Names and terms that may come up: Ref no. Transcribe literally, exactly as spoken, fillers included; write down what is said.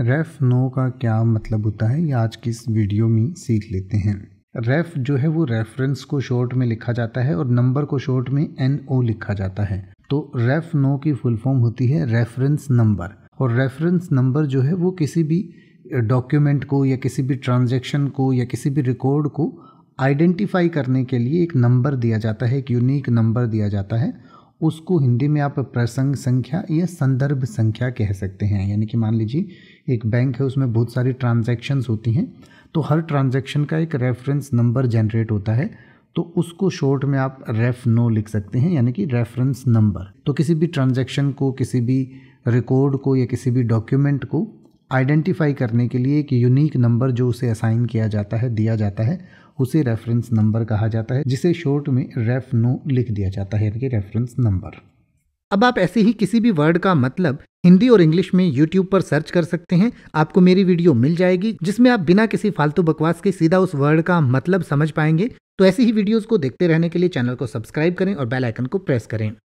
रेफ no का क्या मतलब होता है ये आज की इस वीडियो में सीख लेते हैं। रेफ जो है वो रेफरेंस को शॉर्ट में लिखा जाता है और नंबर को शॉर्ट में एन ओ लिखा जाता है। तो रेफ नो की फुल फॉर्म होती है रेफरेंस नंबर, और रेफरेंस नंबर जो है वो किसी भी डॉक्यूमेंट को या किसी भी ट्रांजैक्शन को या किसी भी रिकॉर्ड को आइडेंटिफाई करने के लिए एक नंबर दिया जाता है, एक यूनिक नंबर दिया जाता है। उसको हिंदी में आप प्रसंग संख्या या संदर्भ संख्या कह सकते हैं। यानी कि मान लीजिए एक बैंक है, उसमें बहुत सारी ट्रांजैक्शंस होती हैं, तो हर ट्रांजैक्शन का एक रेफरेंस नंबर जनरेट होता है, तो उसको शॉर्ट में आप रेफ नो लिख सकते हैं, यानी कि रेफरेंस नंबर। तो किसी भी ट्रांजैक्शन को, किसी भी रिकॉर्ड को या किसी भी डॉक्यूमेंट को आइडेंटिफाई करने के लिए एक यूनिक नंबर जो उसे असाइन किया जाता है, दिया जाता है, उसे रेफरेंस नंबर कहा जाता है, जिसे शॉर्ट में रेफ नो लिख दिया जाता है, यानी कि रेफरेंस नंबर। अब आप ऐसे ही किसी भी वर्ड का मतलब हिंदी और इंग्लिश में यूट्यूब पर सर्च कर सकते हैं, आपको मेरी वीडियो मिल जाएगी जिसमें आप बिना किसी फालतू बकवास के सीधा उस वर्ड का मतलब समझ पाएंगे। तो ऐसी ही वीडियोज़ को देखते रहने के लिए चैनल को सब्सक्राइब करें और बेल आइकन को प्रेस करें।